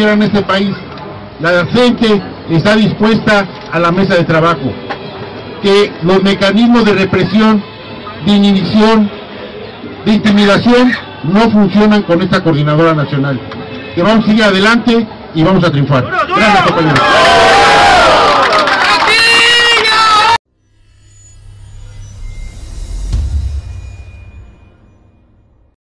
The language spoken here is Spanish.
financiera en este país. La gente está dispuesta a la mesa de trabajo. Que los mecanismos de represión, de inhibición, de intimidación no funcionan con esta coordinadora nacional. Que vamos a seguir adelante y vamos a triunfar. Gracias, compañeros.